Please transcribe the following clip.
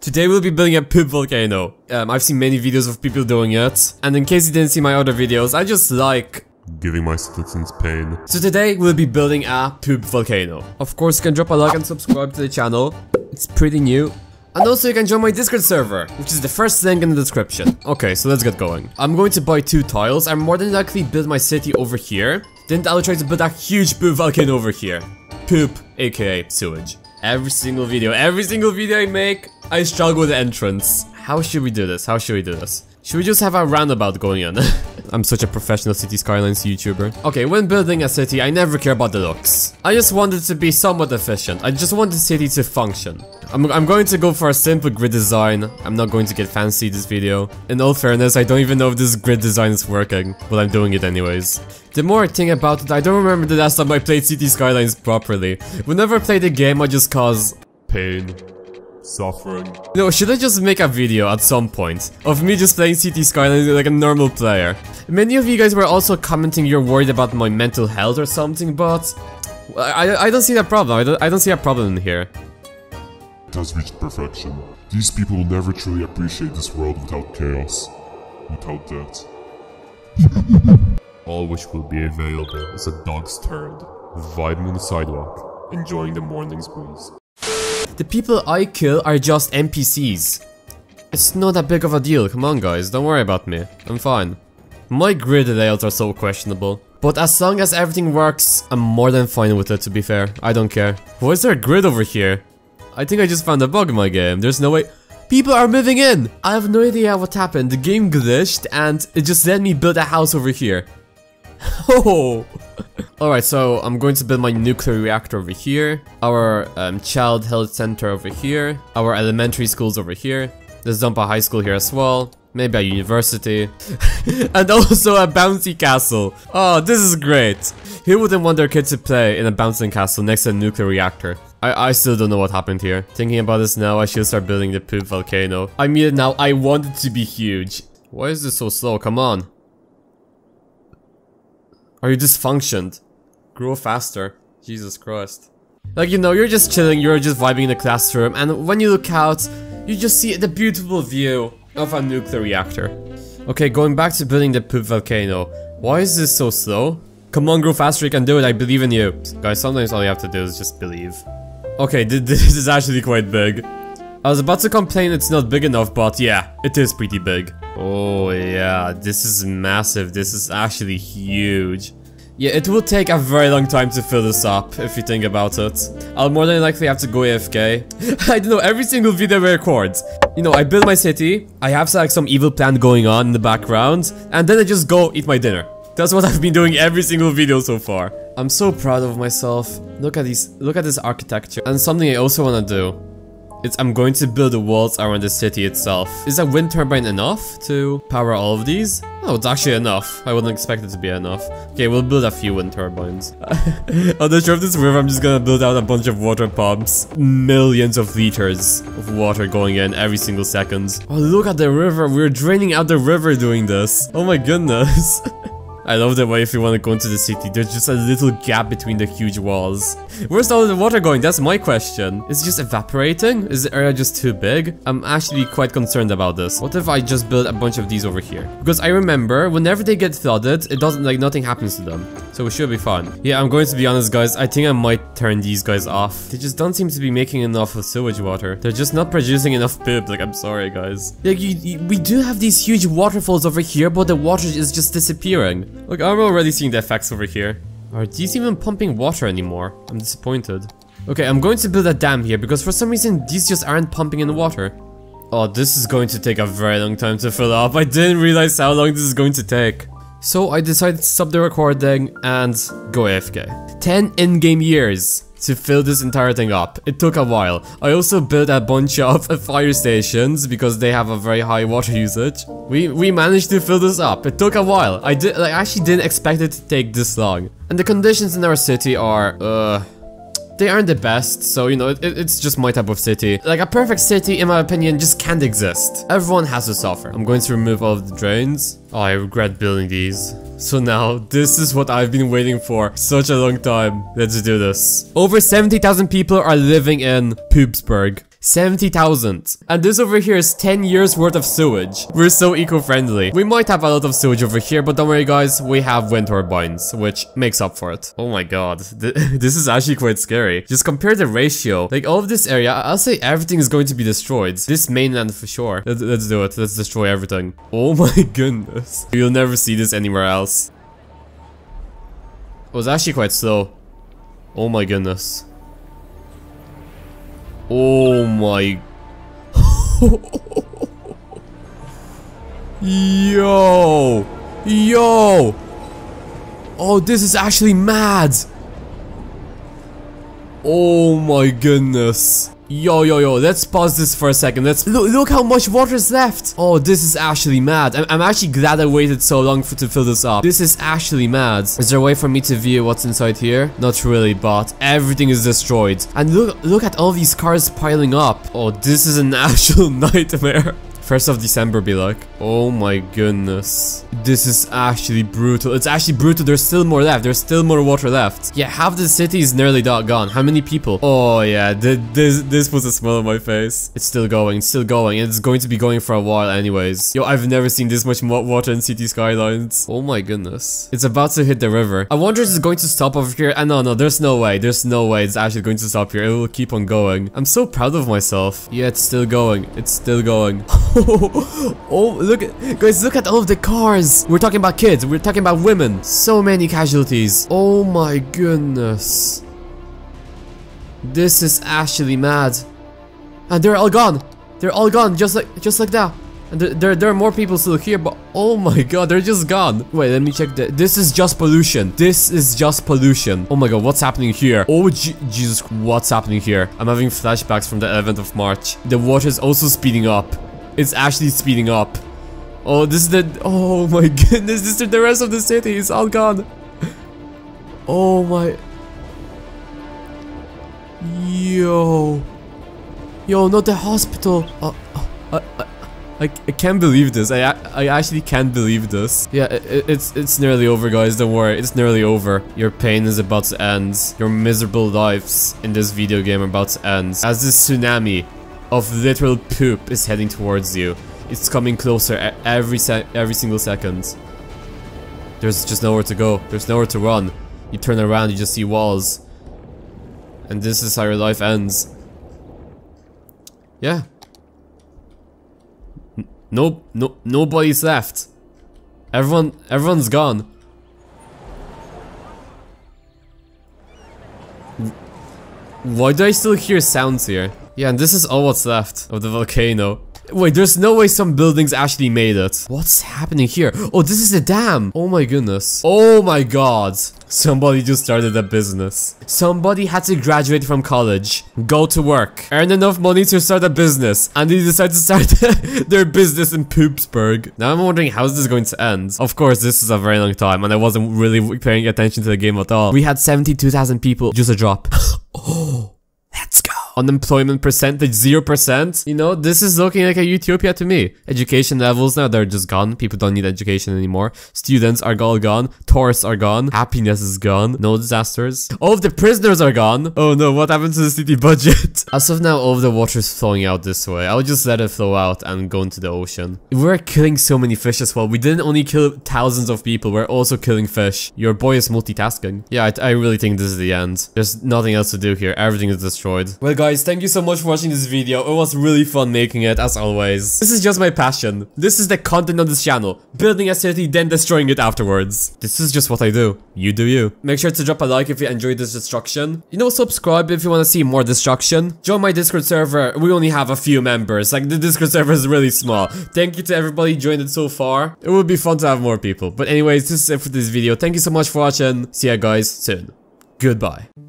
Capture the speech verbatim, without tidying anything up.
Today we'll be building a poop volcano. Um, I've seen many videos of people doing it, and in case you didn't see my other videos, I just like giving my citizens pain. So today we'll be building a poop volcano. Of course, you can drop a like and subscribe to the channel. It's pretty new. And also you can join my Discord server, which is the first link in the description. Okay, so let's get going. I'm going to buy two tiles. I'm more than likely build my city over here. Then I'll try to build a huge poop volcano over here. Poop, aka sewage. Every single video, every single video I make, I struggle with the entrance. How should we do this? How should we do this? Should we just have a roundabout going on? I'm such a professional Cities Skylines YouTuber. Okay, when building a city, I never care about the looks. I just want it to be somewhat efficient. I just want the city to function. I'm, I'm going to go for a simple grid design. I'm not going to get fancy this video. In all fairness, I don't even know if this grid design is working, but I'm doing it anyways. The more I think about it, I don't remember the last time I played Cities Skylines properly. Whenever I play the game, I just cause pain. Suffering. No, should I just make a video at some point of me just playing Cities Skylines like a normal player? Many of you guys were also commenting you're worried about my mental health or something, but I, I don't see that problem. I don't, I don't see a problem in here. It has reached perfection. These people will never truly appreciate this world without chaos, without death. All which will be available is a dog's turd, vibing on the sidewalk, enjoying the morning's breeze. The people I kill are just N P Cs. It's not that big of a deal, come on guys, don't worry about me, I'm fine. My grid layouts are so questionable, but as long as everything works, I'm more than fine with it, to be fair, I don't care. Why is there a grid over here? I think I just found a bug in my game, there's no way— people are moving in! I have no idea what happened, the game glitched and it just let me build a house over here. Oh! Alright, so I'm going to build my nuclear reactor over here, our um, child health center over here, our elementary schools over here, let's dump a high school here as well, maybe a university, and also a bouncy castle. Oh, this is great! Who wouldn't want their kids to play in a bouncing castle next to a nuclear reactor? I, I still don't know what happened here. Thinking about this now, I should start building the poop volcano. I mean it now, I want it to be huge. Why is this so slow? Come on. Are you dysfunctioned? Grow faster. Jesus Christ. Like, you know, you're just chilling, you're just vibing in the classroom, and when you look out, you just see the beautiful view of a nuclear reactor. Okay, going back to building the poop volcano. Why is this so slow? Come on, grow faster, you can do it, I believe in you. Guys, sometimes all you have to do is just believe. Okay, th this is actually quite big. I was about to complain it's not big enough, but yeah, it is pretty big. Oh yeah, this is massive, this is actually huge. Yeah, it will take a very long time to fill this up, if you think about it. I'll more than likely have to go A F K. I don't know, every single video I record. You know, I build my city, I have like some evil plan going on in the background, and then I just go eat my dinner. That's what I've been doing every single video so far. I'm so proud of myself. Look at these, look at this architecture. And something I also want to do. It's, I'm going to build the walls around the city itself. Is a wind turbine enough to power all of these? Oh, it's actually enough. I wouldn't expect it to be enough. Okay, we'll build a few wind turbines. I'm not sure if this river, I'm just gonna build out a bunch of water pumps. Millions of liters of water going in every single second. Oh, look at the river. We're draining out the river doing this. Oh my goodness. I love the way if you want to go into the city, there's just a little gap between the huge walls. Where's all the water going? That's my question. Is it just evaporating? Is the area just too big? I'm actually quite concerned about this. What if I just build a bunch of these over here? Because I remember, whenever they get flooded, it doesn't, like, nothing happens to them. So it should be fun. Yeah, I'm going to be honest, guys. I think I might turn these guys off. They just don't seem to be making enough of sewage water. They're just not producing enough poop. Like, I'm sorry, guys. Like, you, you, we do have these huge waterfalls over here, but the water is just disappearing. Look, I'm already seeing the effects over here. Are these even pumping water anymore? I'm disappointed. Okay, I'm going to build a dam here because for some reason these just aren't pumping in water. Oh, this is going to take a very long time to fill up. I didn't realize how long this is going to take. So I decided to stop the recording and go A F K. ten in-game years to fill this entire thing up. It took a while. I also built a bunch of fire stations because they have a very high water usage. We we managed to fill this up. It took a while. I did like, I actually didn't expect it to take this long. And the conditions in our city are uh they aren't the best, so you know, it, it's just my type of city. Like, a perfect city, in my opinion, just can't exist. Everyone has to suffer. I'm going to remove all of the drains. Oh, I regret building these. So now, this is what I've been waiting for such a long time. Let's do this. Over seventy thousand people are living in Poopsburg. seventy thousand. And this over here is ten years worth of sewage. We're so eco-friendly. We might have a lot of sewage over here, but don't worry guys, we have wind turbines, which makes up for it. Oh my god, this is actually quite scary. Just compare the ratio. Like all of this area, I'll say everything is going to be destroyed. This mainland for sure. Let's, let's do it. Let's destroy everything. Oh my goodness. You'll never see this anywhere else. It was actually quite slow. Oh my goodness. Oh my. Yo. Yo. Oh, this is actually mad. Oh my goodness. Yo, yo, yo, let's pause this for a second. Let's look, look how much water is left. Oh, this is actually mad. I'm, I'm actually glad I waited so long for to fill this up. This is actually mad. Is there a way for me to view what's inside here? Not really, but everything is destroyed. And look, look at all these cars piling up. Oh, this is an actual nightmare. first of December be like. Oh my goodness. This is actually brutal. It's actually brutal. There's still more left. There's still more water left. Yeah, half the city is nearly gone. How many people? Oh yeah, th this this was a smile on my face. It's still going. It's still going. It's going to be going for a while anyways. Yo, I've never seen this much water in Cities Skylines. Oh my goodness. It's about to hit the river. I wonder if it's going to stop over here. Ah, no, no, there's no way. There's no way it's actually going to stop here. It will keep on going. I'm so proud of myself. Yeah, it's still going. It's still going. Oh, look, guys, look at all of the cars. We're talking about kids. We're talking about women. So many casualties. Oh my goodness. This is actually mad. And they're all gone. They're all gone, just like just like that. And there, there, there are more people still here, but oh my god, they're just gone. Wait, let me check that. This is just pollution. This is just pollution. Oh my god, what's happening here? Oh, G Jesus, what's happening here? I'm having flashbacks from the eleventh of March. The water is also speeding up. It's actually speeding up. Oh, this is the... Oh my goodness, this is the rest of the city. It's all gone. Oh my... Yo. Yo, not the hospital. Uh, uh, I, I, I can't believe this. I I actually can't believe this. Yeah, it, it's, it's nearly over, guys. Don't worry. It's nearly over. Your pain is about to end. Your miserable lives in this video game are about to end. As this tsunami of literal poop is heading towards you. It's coming closer every se every single second. There's just nowhere to go. There's nowhere to run. You turn around, you just see walls. And this is how your life ends. Yeah. No, no, nobody's left. Everyone, everyone's gone. Why do I still hear sounds here? Yeah, and this is all what's left of the volcano. Wait, there's no way some buildings actually made it. What's happening here? Oh, this is a dam. Oh my goodness. Oh my god. Somebody just started a business. Somebody had to graduate from college, go to work, earn enough money to start a business, and they decided to start their business in Poopsburg. Now I'm wondering how is this going to end. Of course, this is a very long time, and I wasn't really paying attention to the game at all. We had seventy-two thousand people. Just a drop. Oh. Let's go. Unemployment percentage, zero percent. You know, this is looking like a utopia to me. Education levels now, they're just gone. People don't need education anymore. Students are all gone. Tourists are gone. Happiness is gone. No disasters. All of the prisoners are gone. Oh no, what happened to the city budget? As of now, all of the water is flowing out this way. I'll just let it flow out and go into the ocean. We're killing so many fish as well. We didn't only kill thousands of people, we're also killing fish. Your boy is multitasking. Yeah, I, I really think this is the end. There's nothing else to do here. Everything is destroyed. Well guys, thank you so much for watching this video. It was really fun making it, as always. This is just my passion. This is the content on this channel. Building a city, then destroying it afterwards. This is just what I do. You do you. Make sure to drop a like if you enjoyed this destruction. You know, subscribe if you want to see more destruction. Join my Discord server. We only have a few members. Like, the Discord server is really small. Thank you to everybody who joined it so far. It would be fun to have more people. But anyways, this is it for this video. Thank you so much for watching. See ya guys soon. Goodbye.